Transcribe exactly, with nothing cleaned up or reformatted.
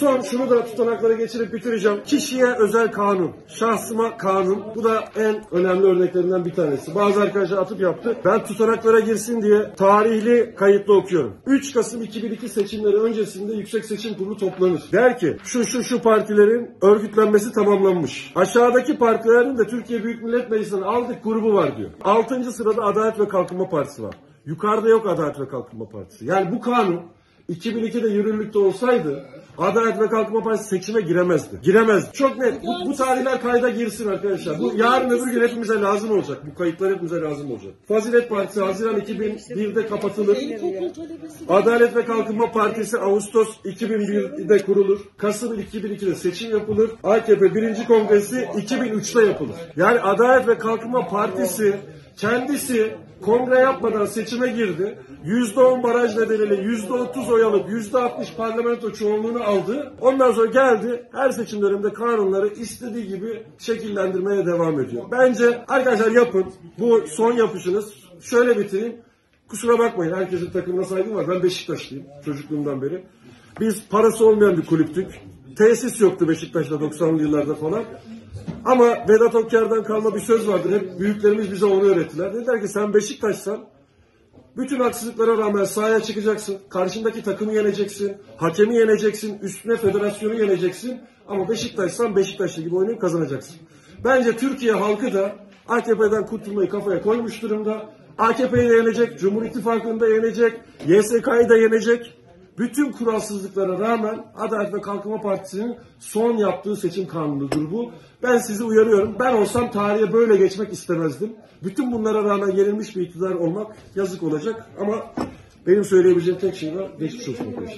Son şunu da tutanaklara geçirip bitireceğim. Kişiye özel kanun, şahsıma kanun. Bu da en önemli örneklerinden bir tanesi. Bazı arkadaşlar atıp yaptı. Ben tutanaklara girsin diye tarihli kayıtlı okuyorum. üç Kasım iki bin iki seçimleri öncesinde Yüksek Seçim Kurulu toplanır. Der ki şu şu şu partilerin örgütlenmesi tamamlanmış. Aşağıdaki partilerin de Türkiye Büyük Millet Meclisi'nden aldık grubu var diyor. altıncı sırada Adalet ve Kalkınma Partisi var. Yukarıda yok Adalet ve Kalkınma Partisi. Yani bu kanun iki bin ikide yürürlükte olsaydı Adalet ve Kalkınma Partisi seçime giremezdi. Giremezdi. Çok net. Bu, bu tarihler kayda girsin arkadaşlar. Bu yarın öbür gün hepimize lazım olacak. Bu kayıtlar hepimize lazım olacak. Fazilet Partisi Haziran iki bin birde kapatılır. Adalet ve Kalkınma Partisi Ağustos iki bin birde kurulur. Kasım iki bin ikide seçim yapılır. A K P birinci Kongresi iki bin üçte yapılır. Yani Adalet ve Kalkınma Partisi kendisi kongre yapmadan seçime girdi. yüzde on baraj nedeniyle yüzde otuz oy alıp yüzde altmış parlamento çoğunluğunu aldı. Ondan sonra geldi her seçim döneminde kanunları istediği gibi şekillendirmeye devam ediyor. Bence arkadaşlar yapın. Bu son yapışınız. Şöyle bitireyim. Kusura bakmayın, herkesin takımına saygım var. Ben Beşiktaşlıyım çocukluğumdan beri. Biz parası olmayan bir kulüptük. Tesis yoktu Beşiktaş'ta doksanlı yıllarda falan. Ama Vedat Okker'den kalma bir söz vardır. Hep büyüklerimiz bize onu öğrettiler. Dediler ki sen Beşiktaş'san bütün haksızlıklara rağmen sahaya çıkacaksın. Karşındaki takımı yeneceksin. Hakemi yeneceksin. Üstüne federasyonu yeneceksin. Ama Beşiktaş'san Beşiktaşlı gibi oynayıp kazanacaksın. Bence Türkiye halkı da A K P'den kurtulmayı kafaya koymuş durumda. A K P'yi de yenecek. Cumhur İttifakı'nı da yenecek. Y S K'yı da yenecek. Bütün kuralsızlıklara rağmen Adalet ve Kalkınma Partisi'nin son yaptığı seçim kanunudur bu. Ben sizi uyarıyorum. Ben olsam tarihe böyle geçmek istemezdim. Bütün bunlara rağmen yenilmiş bir iktidar olmak yazık olacak. Ama benim söyleyebileceğim tek şey var. Geçmiş olsun.